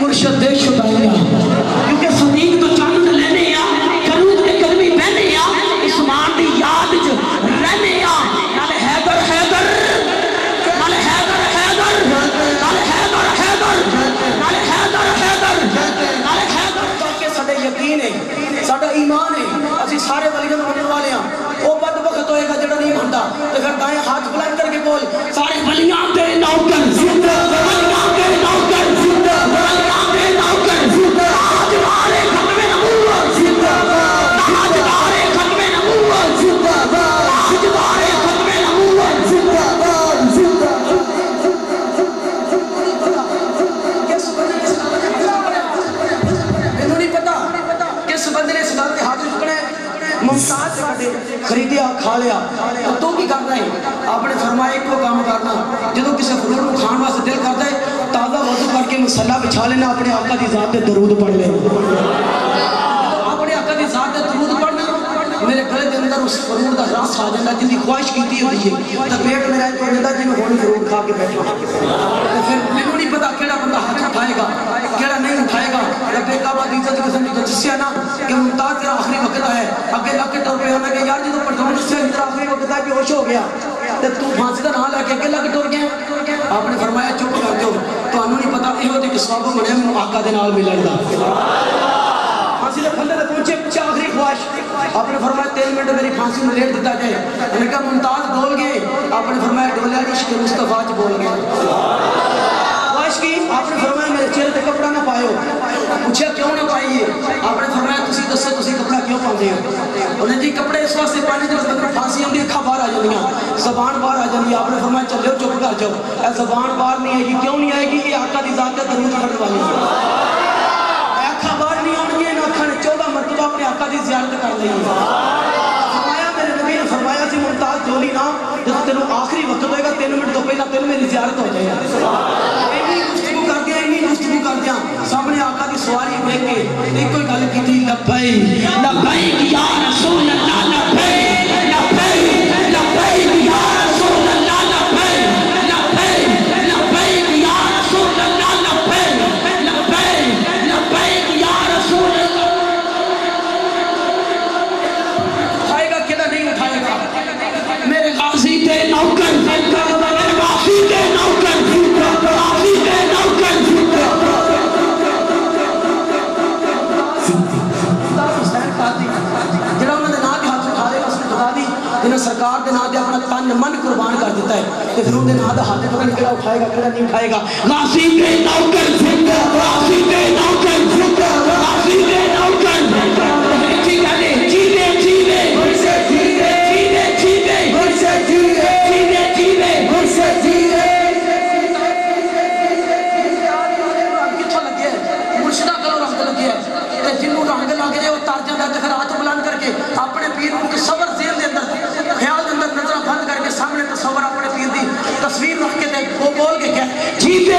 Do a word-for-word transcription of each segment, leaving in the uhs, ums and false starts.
मुर्शद दे शुदाइयां क्योंकि फकीर तो चंद लेने आ करूद के कलमी बहने आ उस्मान दी याद च रहने आ नाले हैदर हैदर नाले हैदर हैदर नाले हैदर हैदर नाले हैदर हैदर नाले हैदर करके साडे यकीन है साडा ईमान है असि सारे वलियां बनने वाले आ ओ बदबख्त होएगा जेड़ा नहीं बनदा ते फिर दाएं हाथ बुलंद करके बोल सारे वलियां दे नौकर जिंदाबाद खरीदिया खा लिया तो तू की करना है आपने फरमाया एक काम करना जो किसी फूल को खाने वास्ते दिल करता है ताज़ा वजू करके मसला बिछा लेना अपने आका की जात पे दरूद पढ़ लेना अपने आका की जात पे दरूद पढ़ना मेरे गले के अंदर उस फरूर का रास आ जाता जिसकी ख्वाहिश की हुई है तो पेट मेरा एक बंदा जी मैं हूँ फरूर खा के बैठा तो फिर मैनू नहीं पता केड़ा बंदा हाथ उठाएगा केड़ा नहीं उठाएगा रब काबा की इज्जत कसम की जिससे ना कि मुमताज का आखिरी वक्त है अगे लगे तौर पे होना कि यार जो बेहोश हो गया ते तू फांसी का ना लेके अगे लग टुर गया आपने फरमाया चुप कर दो तुहानू नहीं पता इहो ते किस्सा बणिया मैनू आका दे नाल मिलण दा फांसी दे फंदे ते पहुंचे पिछे आखिरी ख्वाहिश आपने फरमाया तीन मिनट मेरी फांसी नू लेट दिता जाए मैंने कहा मुमताज बोल गए आपने फरमाया डोलिया इश्क मुस्तफा च बोल गए ख्वाहिश की आपने फरमाया मेरे चेहरे ते कपड़ा ना पायो पूछा क्यों ना पाइए आपने फरमाया तुसी दसो तुसी कपड़ा क्यों पांदे हो उन्हें जी कपड़े इस वास्ते पाने जो अंदर फांसी आँदी अखा बाहर आ जाएगी जबान बाहर आ जाएगी आपने फरमाया चलो चुप कर जाओ ए जबान बाहर नहीं आएगी क्यों नहीं आएगी ये आका की जात का दरूद पढ़ने वाली है अखा बाहर नहीं आनी है अखा ने चौदह मरतबा अपने आका की जियारत कर ली फरमाया मेरे नबी ने फरमाया सी मुमताज जोली ना जब तेन आखिरी वक्त होगा तीन मिनट तो पहला तेन मेरी जियारत हो जाएगी सामने आका की सवारी देख के एक कोई गल की लब्बई लब्बई या रसूल अल्लाह लब्बई लब्बई लब्बई या रसूल अल्लाह लब्बई लब्बई लब्बई या रसूल अल्लाह लब्बई लब्बई लब्बई या रसूल अल्लाह उठाएगा केड़ा नहीं उठाएगा मेरे गाजी ते नौकर मेरे गाजी ते नौकर गाजी ते नौकर सरकार के ना दे अपना तन मन कुर्बान कर देता है तो फिर उनके ना दा हाथ पकड़ के उठाएगा केड़ा नहीं उठाएगा गाजी के नौकर जिंदाबाद गाजी के नौकर जिंदाबाद गाजी के नौकर जिंदाबाद जीते जीते जीते मुर्शे जीते जीते जीते मुर्शे जीते जीते जीते मुर्शे जीते कितना लगे मुर्शदा करो रंग लगे ते जिन्नू रंग लगे वो तर जांदा ते फिर हाथ बुलंद करके अपने पीर को सबर जेल दे अंदर तस्वीर रख के देख वो बोल के क्या जीते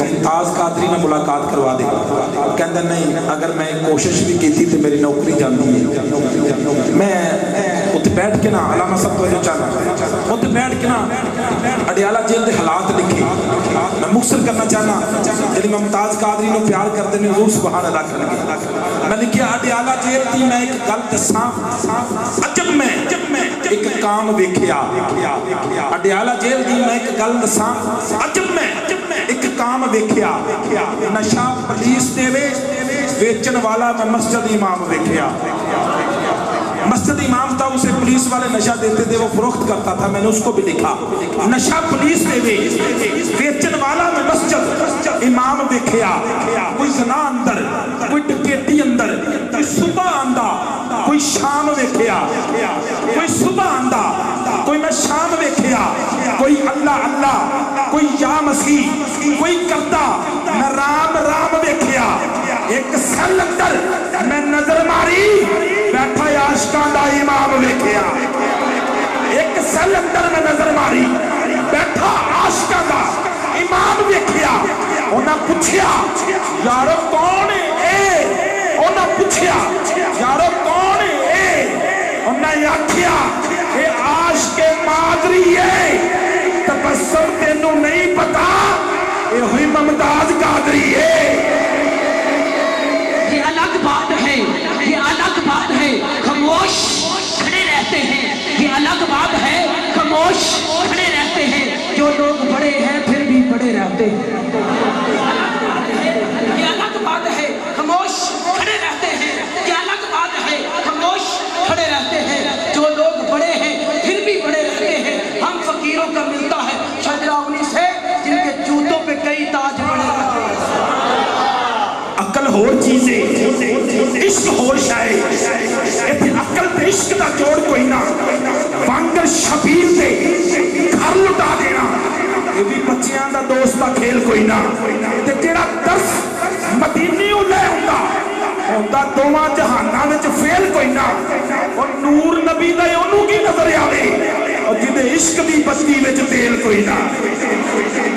मुमताज़ कादरी ने मुलाकात करवा दी। कहते नहीं अगर मैं कोशिश भी की तो मेरी नौकरी जाती है। मैं उत्ते बैठ के ना अलामा सब तो चाहना उत्ते बैठ के ना अडियाला जेल के हालात लिखे। मैं मुख्तसर करना चाहना यदि मुमताज़ कादरी को प्यार करते हैं रूह सुभान अदा कर। मैं लिखिया अडियाला जेल की मैं एक गल दसा अजब मैं एक काम वेखिया। अडियाला जेल की मैं एक गल दसा अजब मैं एक काम वेखिया। नशा पुलिस देवे बेचन वाला मैं मस्जिद इमाम वेखिया। मस्जिद इमाम था उसे पुलिस वाले नशा देते थे वो फरोख्त करता था। मैंने उसको भी लिखा नशा पुलिस देवे बेचन वाला मैं मस्जिद इमाम देखिया। कोई जना अंदर कोई डकैती अंदर कोई सुबह आंदा कोई शाम देखिया। कोई सुबह आंदा कोई मैं शाम देखिया। कोई अल्लाह अल्लाह कोई या मसीह कोई करता मैं राम राम देखिया। एक सल अंदर मैं नजर मारी बैठा आशकां दा इमाम वेखिया। एक सल अंदर में नजर मारी बैठा आशकां दा इमाम वेखिया। उन्हें पूछया यारो कौन है। उन्हें पूछया यारो कौन है। उन्हें आखिया ये आशके मादरी है। तबस्सुम तेनू नहीं पता ये मुमताज़ कादरी है। ये अलग बात है ये अलग बात है खामोश खड़े रहते हैं। ये अलग बात है खामोश खड़े रहते हैं। जो लोग बड़े हैं फिर भी बड़े रहते हैं। ये अलग बात है खामोश खड़े रहते हैं। ये अलग बात है खामोश खड़े रहते हैं। जो लोग बड़े हैं फिर भी बड़े रहते हैं। हम फकीरों का मिलता है शजरा उन्नीस है जिनके जूतों पे कई ताज बने रहते हैं। अक्ल और चीजें इश्क होर शायद इतने अक्ल ते इश्क दा जोड़ कोई ना वांगर शबीर दे घर लुटा देना ये भी बच्चियां दा दोस्त दा खेल कोई ना। ते जेड़ा दर्स मदीनी उले हुंदा हुंदा दोवां जहानां विच फेल कोई ना। और नूर नबी दा ओनू की नजर आवे और जिदे इश्क दी बस्ती विच तेल कोई ना।